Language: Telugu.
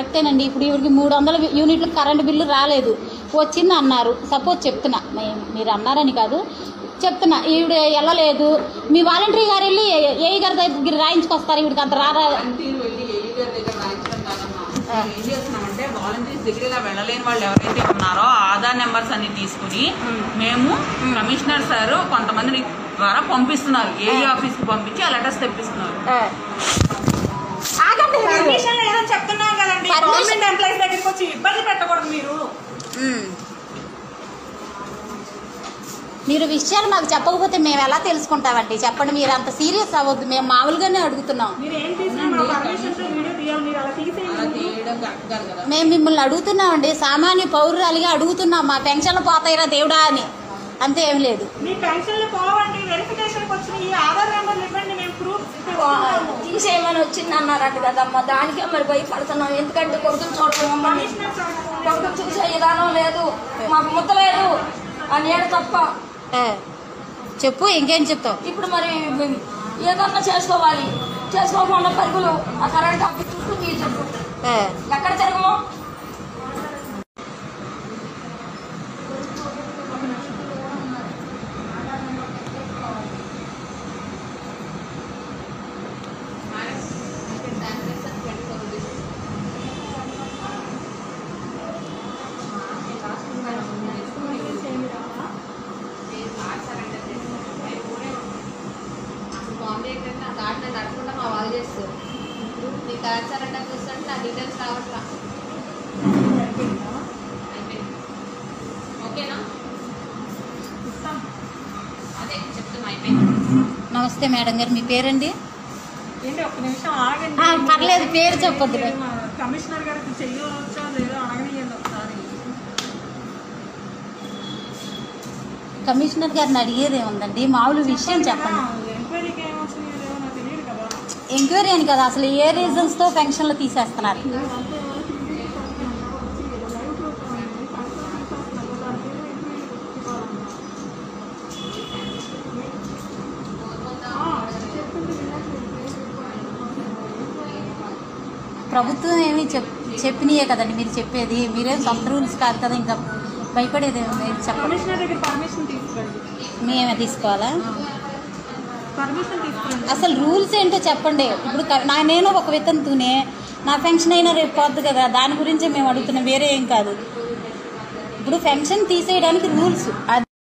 కరెక్టేనండి ఇప్పుడు ఇవరికి 300 యూనిట్ల కరెంట్ బిల్లు రాలేదు వచ్చింది అన్నారు సపోజ్ చెప్తున్నా మీరు అన్నారని కాదు చెప్తున్నా ఈవిడ వెళ్ళలేదు మీ వాలంటరీ గారు వెళ్ళి ఏఈ గారి దగ్గర రాయించుకొస్తారు ఈవిడికి అంత రారా వాలంటీర్స్ దగ్గర ఇలా వెళ్ళలేని వాళ్ళు ఎవరైతే ఉన్నారో ఆధార్ నెంబర్స్ అన్ని తీసుకుని మేము కమిషనర్ సార్ కొంతమంది ద్వారా పంపిస్తున్నారు ఏఈ ఆఫీస్ కు పంపించి ఆ లెటర్స్ తెప్పిస్తున్నారు పర్మిషన్ లేదని చెప్తున్నాం కదండి గవర్నమెంట్ ఎంప్లాయీస్ దగ్గరికి వచ్చి ఇబ్బంది పెట్టకూడదు మీరు మీరు విషయాలు మాకు చెప్పకపోతే మేము ఎలా తెలుసుకుంటామండి చెప్పండి మీరు అంత సీరియస్ అవ్వద్దు మేము మామూలుగానే అడుగుతున్నాం మేము మిమ్మల్ని అడుగుతున్నామండి సామాన్య పౌరురాలిగా అడుగుతున్నాం మా పెన్షన్లు పోతాయిరా దేవుడా అని అంతే ఏం లేదు తీసేయమని వచ్చింది అన్నారట కదమ్మా దానికే మరి భయపడుతున్నాం ఎందుకంటే కొడుకుని చూడకుండా కొడుకుని చూసే విధానం లేదు మాకు ముద్ద లేదు అని తప్ప చెప్పు ఇంకేం చెప్తావు ఇప్పుడు మరి ఏదన్నా చేసుకోవాలి చేసుకోకుండా పరుగులు ఆ కరెంట్ ఆఫీస్ చుట్టూ మీరు చెప్పు ఎక్కడ జరగము నమస్తే మేడం గారు మీ పేరండి పర్లేదు పేరు చెప్పొద్దు కమిషనర్ గారికి చెయ్యొచ్చా లేదా అడగనియండి ఒకసారి కమిషనర్ గారిని అడిగేదేముందండి మామూలు విషయం చెప్పండి ఎంక్వైరీ అని కదా అసలు ఏ రీజన్స్తో పెన్షన్లు తీసేస్తున్నారు ప్రభుత్వం ఏమి చెప్పినయే కదండి మీరు చెప్పేది మీరేం సబ్ రూల్స్ కాదు కదా ఇంకా భయపడేది చెప్పండి మేమే తీసుకోవాలా అసలు రూల్స్ ఏంటో చెప్పండి ఇప్పుడు నేను ఒక వితంతునే నా పెన్షన్ అయినా రేపు పోద్దు కదా దాని గురించి మేము అడుగుతున్నాం వేరే ఏం కాదు ఇప్పుడు పెన్షన్ తీసేయడానికి రూల్స్